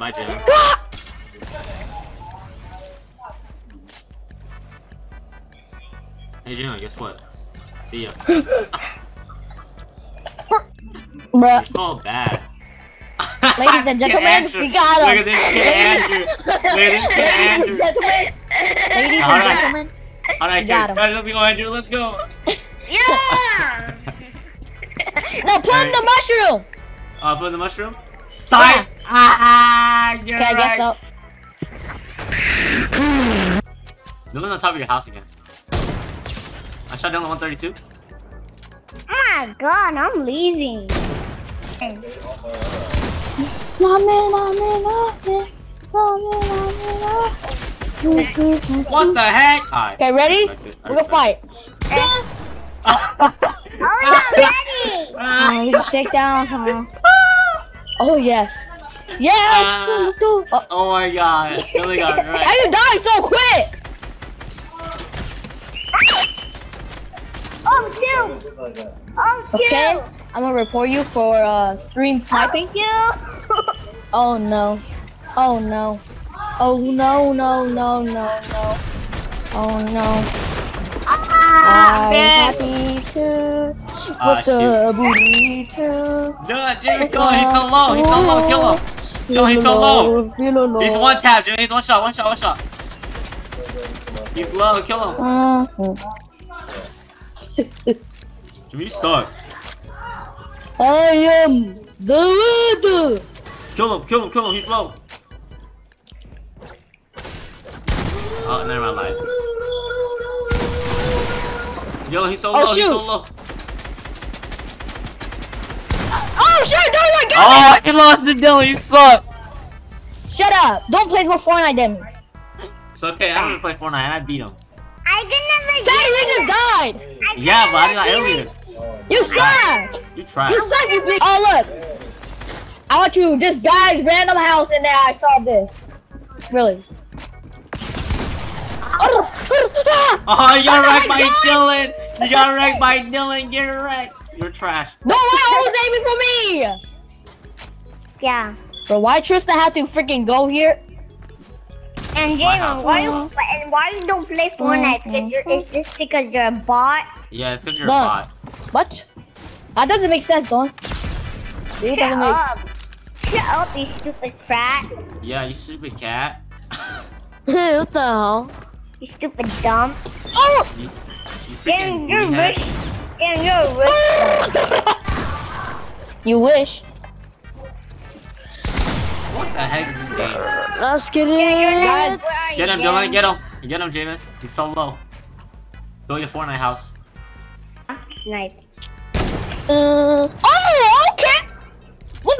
my gym. Hey Gino, guess what? See ya. You're so bad. Ladies and gentlemen, we got him! Look at this kid, Andrew! Ladies and gentlemen! Ladies and gentlemen! Alright, guys, let's go, Andrew, let's go! Yeah! No, plant the mushroom! Plant the mushroom? Side! Yeah. You're okay, right. I guess so. Dylan's on top of your house again. I shot down the 132. Oh my god, I'm leaving. What the heck? Okay, ready? We're gonna fight. Oh, we're not ready! Shake down, huh? Oh, yes. Yes! Let's go! Oh my god. Really got it right. How you dying so quick? Oh, dude! Oh, dude! Okay, I'm gonna report you for stream sniping. Oh no. Oh no. Oh no, no, no, no, no. Oh no. I'm happy too. With the booty too. No, James, kill him. He's so low. He's so low. Kill him. No, he's so low. He's one tap, dude. He's one shot, one shot, one shot. He's low, kill him. Jimmy, you suck. I am the leader. Kill him, kill him, kill him. He's low. Oh, never mind, lies. Yo, he's so low, he's so low. Oh shit! Oh my god! Oh, you lost to Dylan. You suck. Shut up! Don't play more Fortnite, then. It's okay. I didn't play Fortnite. I beat him. I didn't. Sadie, you just died. Yeah, but I got eliminated. You suck. You tried. You suck, you bitch. Oh look! I want you just guy's random house in there. I saw this. Really? Oh, you got wrecked by Dylan. You got wrecked by Dylan. Get wrecked. You're trash. No, I was aiming for me! Yeah. Bro, why Trista had to freaking go here? And James, why you don't play Fortnite? Is this because you're a bot? Yeah, it's because you're a bot. What? That doesn't make sense, Don. Shut up, you stupid brat. Yeah, you stupid cat. What the hell? You stupid dumb. Oh! You freaking Damn, you're rich. You wish. What the heck is this game? Let's get it. Get him, Dylan. Get him. Get him, James. He's so low. Go to your Fortnite house. Nice. Oh, okay. What's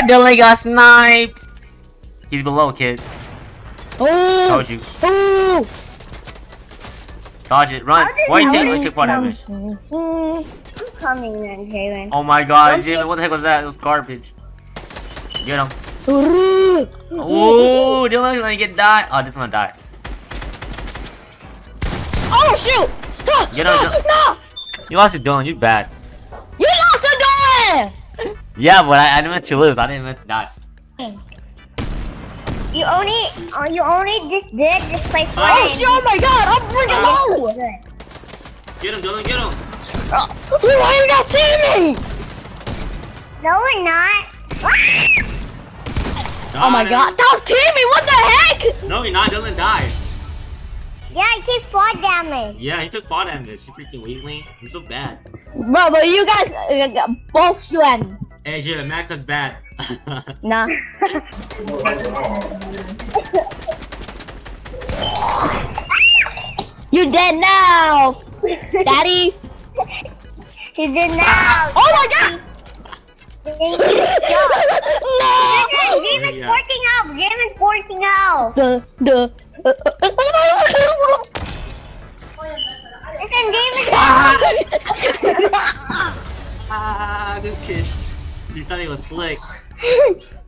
the Dylan got sniped. He's below, kid. Oh. Told you. Oh. Dodge it, run! Why you take 4 damage? I'm coming then, Javen. Oh my god, Javen, what the heck was that? It was garbage. Get him. Ooh, Dylan's gonna get die. Oh, this one's gonna die. Oh shoot! Get him, no! You lost to Dylan, you bad. You lost to Dylan! Yeah, but I didn't meant to lose, I didn't meant to die. You only just did just play Fortnite. Oh shit! Oh my god! I'm freaking low. Get him, Dylan! Get him! Dude, why are you not seeing me? No, we're not. Oh my god! That was Timmy! What the heck? No, you're not. Dylan died. Yeah, I took 4 damage. Yeah, he took 4 damage. You freaking weakling. You're so bad. Bro, but you guys both you and. Hey, Jim, Macca's bad. Nah. You dead now, Daddy. You dead now. Oh my god! No! Jim is forking out. Jim is forking out. Listen, Jim this kid. You thought he was slick.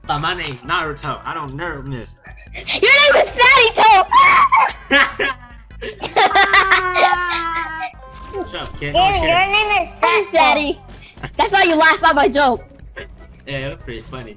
But my name's Naruto. I don't nerve miss. Your name is Fatty Toe! Shut up, kid. Damn, your name is Fatty. That's why you laughed at my joke. Yeah, it was pretty funny.